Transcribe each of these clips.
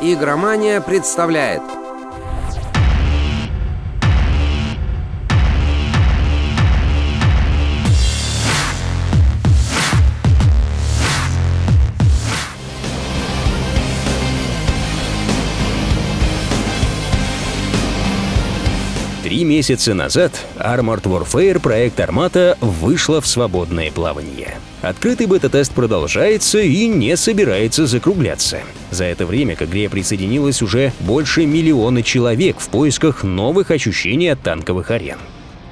Игромания представляет Три месяца назад Armored Warfare: Проект Армата вышла в свободное плавание. Открытый бета-тест продолжается и не собирается закругляться. За это время к игре присоединилось уже больше миллиона человек в поисках новых ощущений от танковых арен.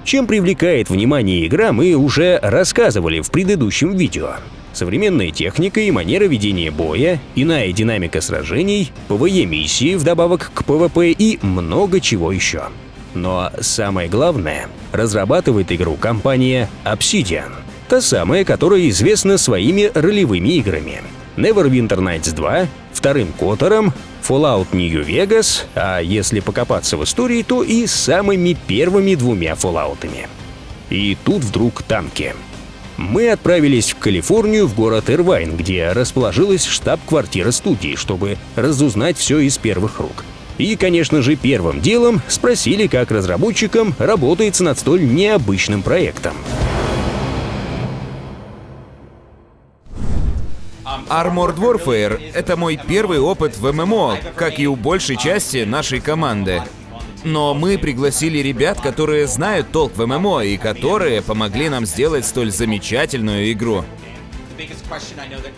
Чем привлекает внимание игра, мы уже рассказывали в предыдущем видео. Современная техника и манера ведения боя, иная динамика сражений, ПВЕ-миссии вдобавок к ПВП и много чего еще. Но самое главное, разрабатывает игру компания Obsidian, та самая, которая известна своими ролевыми играми Neverwinter Nights 2, вторым Котором, Fallout New Vegas, а если покопаться в истории, то и самыми первыми двумя Fallout'ами. И тут вдруг танки. Мы отправились в Калифорнию, в город Ирвайн, где расположилась штаб-квартира студии, чтобы разузнать все из первых рук. И, конечно же, первым делом спросили, как разработчикам работается над столь необычным проектом. Armored Warfare — это мой первый опыт в ММО, как и у большей части нашей команды. Но мы пригласили ребят, которые знают толк в ММО и которые помогли нам сделать столь замечательную игру.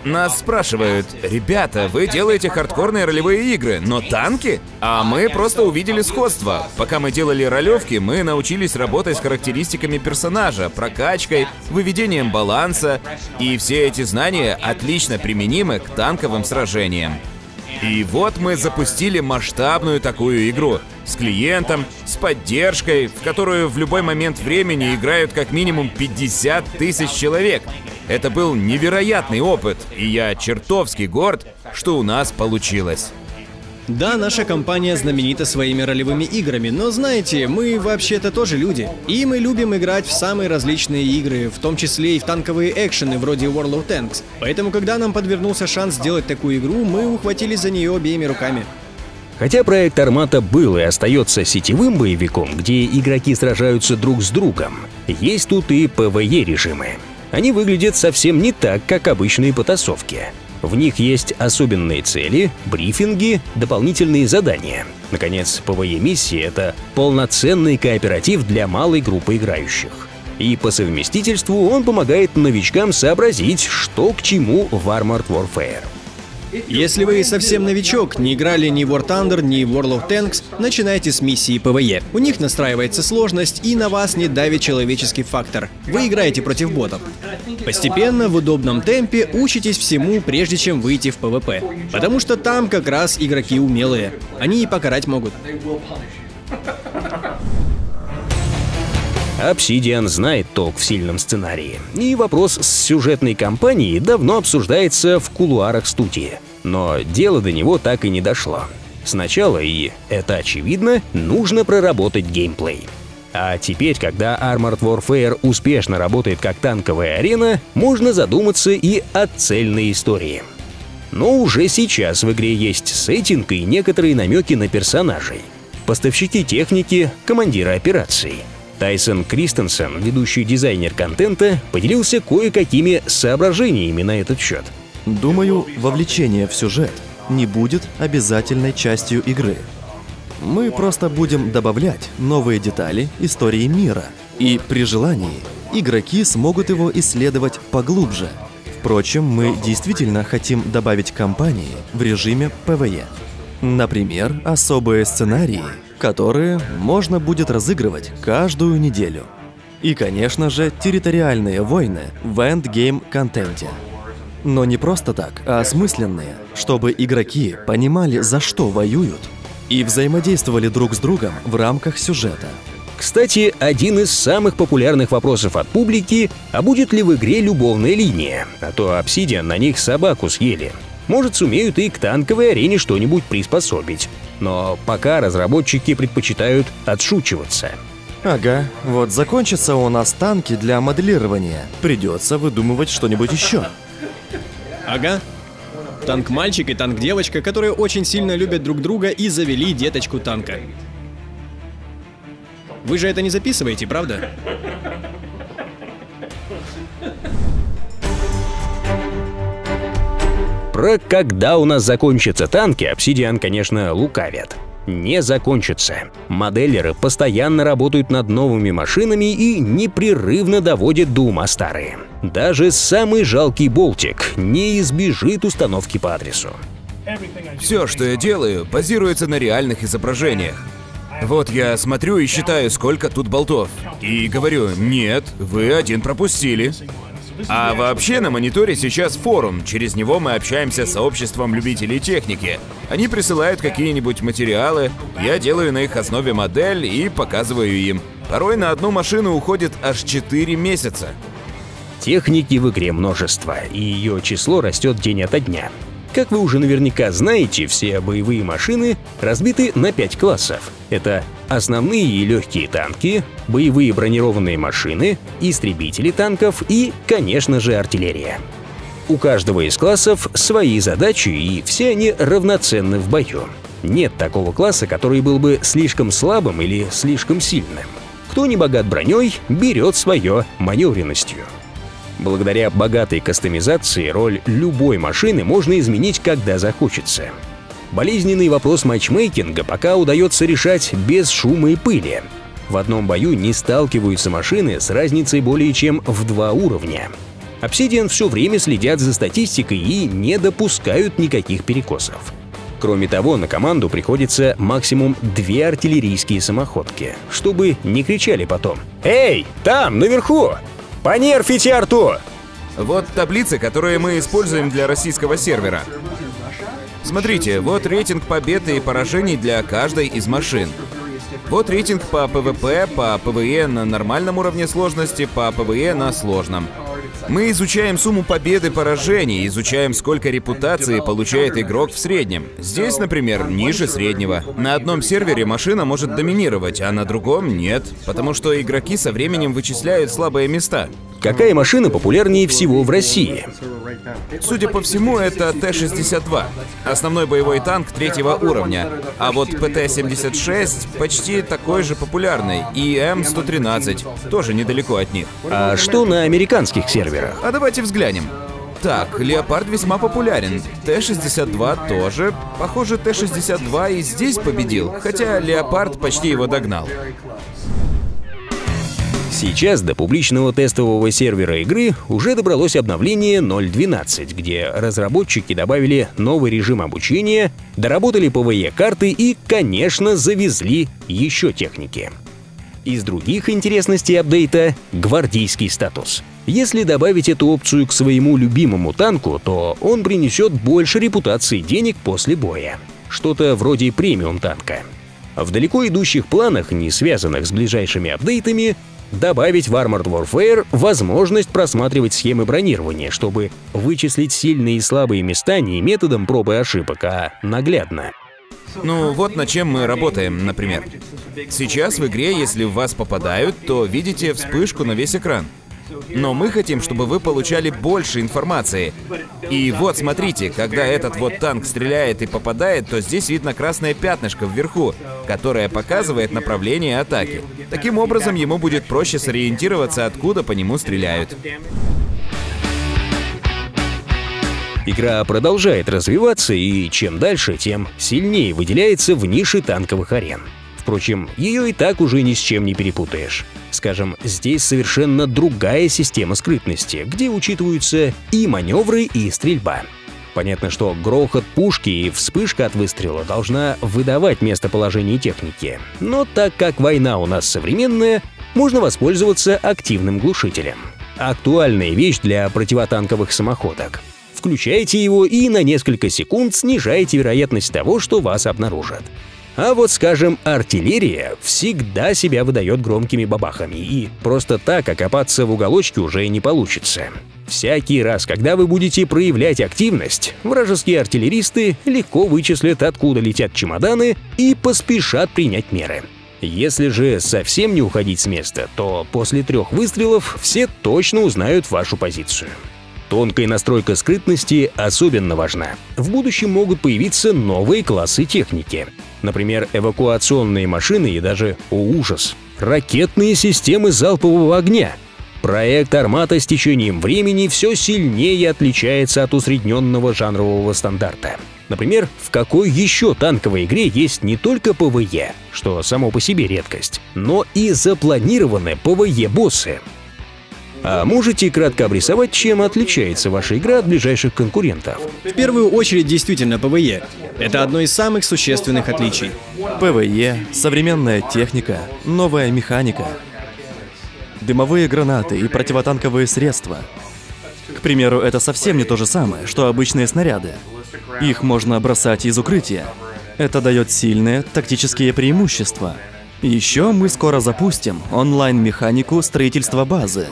Нас спрашивают: ребята, вы делаете хардкорные ролевые игры, но танки? А мы просто увидели сходство. Пока мы делали ролевки, мы научились работать с характеристиками персонажа, прокачкой, выведением баланса, и все эти знания отлично применимы к танковым сражениям. И вот мы запустили масштабную такую игру. С клиентом, с поддержкой, в которую в любой момент времени играют как минимум 50 тысяч человек. Это был невероятный опыт, и я чертовски горд, что у нас получилось. Да, наша компания знаменита своими ролевыми играми, но знаете, мы вообще-то тоже люди. И мы любим играть в самые различные игры, в том числе и в танковые экшены вроде World of Tanks. Поэтому, когда нам подвернулся шанс сделать такую игру, мы ухватились за нее обеими руками. Хотя проект Армата был и остается сетевым боевиком, где игроки сражаются друг с другом, есть тут и ПВЕ-режимы. Они выглядят совсем не так, как обычные потасовки. В них есть особенные цели, брифинги, дополнительные задания. Наконец, ПВЕ-миссии — это полноценный кооператив для малой группы играющих. И по совместительству он помогает новичкам сообразить, что к чему в Armored Warfare. Если вы совсем новичок, не играли ни в War Thunder, ни в World of Tanks, начинайте с миссии ПВЕ. У них настраивается сложность, и на вас не давит человеческий фактор. Вы играете против ботов. Постепенно, в удобном темпе, учитесь всему, прежде чем выйти в ПВП. Потому что там как раз игроки умелые. Они и покарать могут. Obsidian знает толк в сильном сценарии, и вопрос с сюжетной кампанией давно обсуждается в кулуарах студии. Но дело до него так и не дошло. Сначала, и это очевидно, нужно проработать геймплей. А теперь, когда Armored Warfare успешно работает как танковая арена, можно задуматься и о цельной истории. Но уже сейчас в игре есть сеттинг и некоторые намеки на персонажей. Поставщики техники, командиры операций. Тайсон Кристенсен, ведущий дизайнер контента, поделился кое-какими соображениями на этот счет. Думаю, вовлечение в сюжет не будет обязательной частью игры. Мы просто будем добавлять новые детали истории мира, и при желании игроки смогут его исследовать поглубже. Впрочем, мы действительно хотим добавить кампании в режиме ПВЕ. Например, особые сценарии, которые можно будет разыгрывать каждую неделю. И, конечно же, территориальные войны в эндгейм-контенте. Но не просто так, а осмысленные, чтобы игроки понимали, за что воюют, и взаимодействовали друг с другом в рамках сюжета. Кстати, один из самых популярных вопросов от публики — а будет ли в игре любовная линия? А то Obsidian на них собаку съели. Может, сумеют и к танковой арене что-нибудь приспособить. Но пока разработчики предпочитают отшучиваться. Ага, вот закончатся у нас танки для моделирования. Придется выдумывать что-нибудь еще. Ага. Танк-мальчик и танк-девочка, которые очень сильно любят друг друга и завели деточку танка. Вы же это не записываете, правда? Про когда у нас закончатся танки, Obsidian, конечно, лукавят. Не закончится. Моделлеры постоянно работают над новыми машинами и непрерывно доводят до ума старые. Даже самый жалкий болтик не избежит установки по адресу. Все, что я делаю, базируется на реальных изображениях. Вот я смотрю и считаю, сколько тут болтов. И говорю: нет, вы один пропустили. А вообще на мониторе сейчас форум, через него мы общаемся с сообществом любителей техники. Они присылают какие-нибудь материалы, я делаю на их основе модель и показываю им. Порой на одну машину уходит аж 4 месяца. Техники в игре множество, и ее число растет день ото дня. Как вы уже наверняка знаете, все боевые машины разбиты на 5 классов. Это основные и легкие танки, боевые бронированные машины, истребители танков и, конечно же, артиллерия. У каждого из классов свои задачи, и все они равноценны в бою. Нет такого класса, который был бы слишком слабым или слишком сильным. Кто не богат броней, берет свое маневренностью. Благодаря богатой кастомизации роль любой машины можно изменить, когда захочется. Болезненный вопрос матчмейкинга пока удается решать без шума и пыли. В одном бою не сталкиваются машины с разницей более чем в 2 уровня. Obsidian все время следят за статистикой и не допускают никаких перекосов. Кроме того, на команду приходится максимум 2 артиллерийские самоходки, чтобы не кричали потом: «Эй, там, наверху! Понерфите арту!» Вот таблицы, которые мы используем для российского сервера. Смотрите, вот рейтинг побед и поражений для каждой из машин. Вот рейтинг по ПВП, по ПВЕ на нормальном уровне сложности, по ПВЕ на сложном. Мы изучаем сумму побед и поражений, изучаем, сколько репутации получает игрок в среднем. Здесь, например, ниже среднего. На одном сервере машина может доминировать, а на другом нет, потому что игроки со временем вычисляют слабые места. Какая машина популярнее всего в России? Судя по всему, это Т-62, основной боевой танк 3-го уровня, а вот ПТ-76 почти такой же популярный, и М-113, тоже недалеко от них. А что на американских серверах? А давайте взглянем. Так, Леопард весьма популярен, Т-62 тоже. Похоже, Т-62 и здесь победил, хотя Леопард почти его догнал. Сейчас до публичного тестового сервера игры уже добралось обновление 0.12, где разработчики добавили новый режим обучения, доработали ПВЕ-карты и, конечно, завезли еще техники. Из других интересностей апдейта — гвардейский статус. Если добавить эту опцию к своему любимому танку, то он принесет больше репутации денег после боя. Что-то вроде премиум танка. В далеко идущих планах, не связанных с ближайшими апдейтами, добавить в Armored Warfare возможность просматривать схемы бронирования, чтобы вычислить сильные и слабые места не методом проб и ошибок, а наглядно. Ну вот над чем мы работаем, например. Сейчас в игре, если в вас попадают, то видите вспышку на весь экран. Но мы хотим, чтобы вы получали больше информации. И вот смотрите, когда этот вот танк стреляет и попадает, то здесь видно красное пятнышко вверху, которое показывает направление атаки. Таким образом, ему будет проще сориентироваться, откуда по нему стреляют. Игра продолжает развиваться, и чем дальше, тем сильнее выделяется в нише танковых арен. Впрочем, ее и так уже ни с чем не перепутаешь. Скажем, здесь совершенно другая система скрытности, где учитываются и маневры, и стрельба. Понятно, что грохот пушки и вспышка от выстрела должна выдавать местоположение техники. Но так как война у нас современная, можно воспользоваться активным глушителем. Актуальная вещь для противотанковых самоходок. Включайте его и на несколько секунд снижаете вероятность того, что вас обнаружат. А вот, скажем, артиллерия всегда себя выдает громкими бабахами, и просто так окопаться в уголочке уже не получится. Всякий раз, когда вы будете проявлять активность, вражеские артиллеристы легко вычислят, откуда летят чемоданы, и поспешат принять меры. Если же совсем не уходить с места, то после 3 выстрелов все точно узнают вашу позицию. тонкая настройка скрытности особенно важна. В будущем могут появиться новые классы техники. Например, эвакуационные машины и даже, о ужас, ракетные системы залпового огня. Проект «Армата» с течением времени все сильнее отличается от усредненного жанрового стандарта. Например, в какой еще танковой игре есть не только ПВЕ, что само по себе редкость, но и запланированы ПВЕ-боссы. А можете кратко обрисовать, чем отличается ваша игра от ближайших конкурентов? В первую очередь, действительно, ПВЕ. Это одно из самых существенных отличий. ПВЕ, современная техника, новая механика, дымовые гранаты и противотанковые средства. К примеру, это совсем не то же самое, что обычные снаряды. Их можно бросать из укрытия. Это дает сильные тактические преимущества. Еще мы скоро запустим онлайн-механику строительства базы.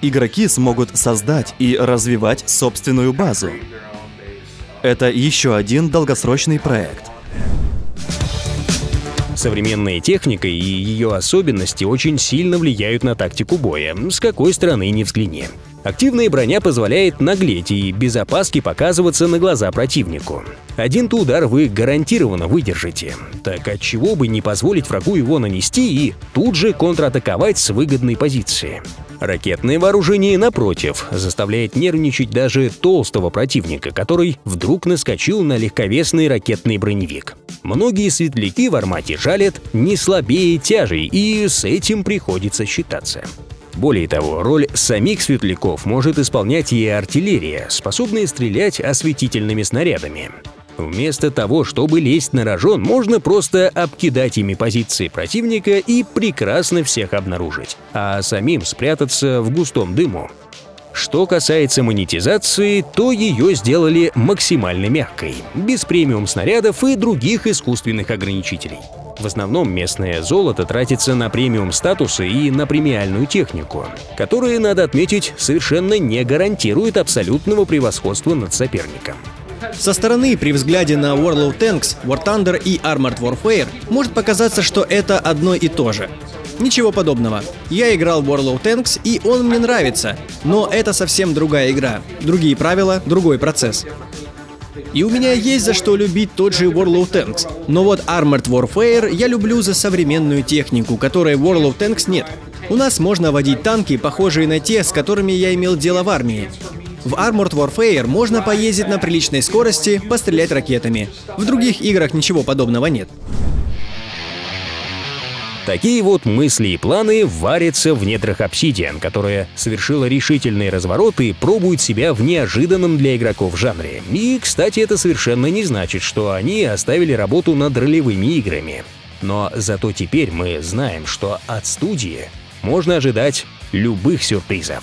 Игроки смогут создать и развивать собственную базу. Это еще один долгосрочный проект. Современная техника и ее особенности очень сильно влияют на тактику боя, с какой стороны ни взгляни. Активная броня позволяет наглеть и без опаски показываться на глаза противнику. Один-то удар вы гарантированно выдержите. Так отчего бы не позволить врагу его нанести и тут же контратаковать с выгодной позиции. Ракетное вооружение, напротив, заставляет нервничать даже толстого противника, который вдруг наскочил на легковесный ракетный броневик. Многие светляки в «Армате» жалят не слабее тяжей, и с этим приходится считаться. Более того, роль самих светляков может исполнять и артиллерия, способная стрелять осветительными снарядами. Вместо того, чтобы лезть на рожон, можно просто обкидать ими позиции противника и прекрасно всех обнаружить, а самим спрятаться в густом дыму. Что касается монетизации, то ее сделали максимально мягкой, без премиум снарядов и других искусственных ограничителей. В основном местное золото тратится на премиум статусы и на премиальную технику, которые, надо отметить, совершенно не гарантирует абсолютного превосходства над соперником. Со стороны, при взгляде на Warlord Tanks, War Thunder и Armored Warfare, может показаться, что это одно и то же. Ничего подобного. Я играл в Warlord Tanks, и он мне нравится, но это совсем другая игра. Другие правила, другой процесс. И у меня есть за что любить тот же World of Tanks, но вот Armored Warfare я люблю за современную технику, которой в World of Tanks нет. У нас можно водить танки, похожие на те, с которыми я имел дело в армии. В Armored Warfare можно поездить на приличной скорости, пострелять ракетами. В других играх ничего подобного нет. Такие вот мысли и планы варятся в недрах Obsidian, которая совершила решительные развороты и пробует себя в неожиданном для игроков жанре. И, кстати, это совершенно не значит, что они оставили работу над ролевыми играми. Но зато теперь мы знаем, что от студии можно ожидать любых сюрпризов.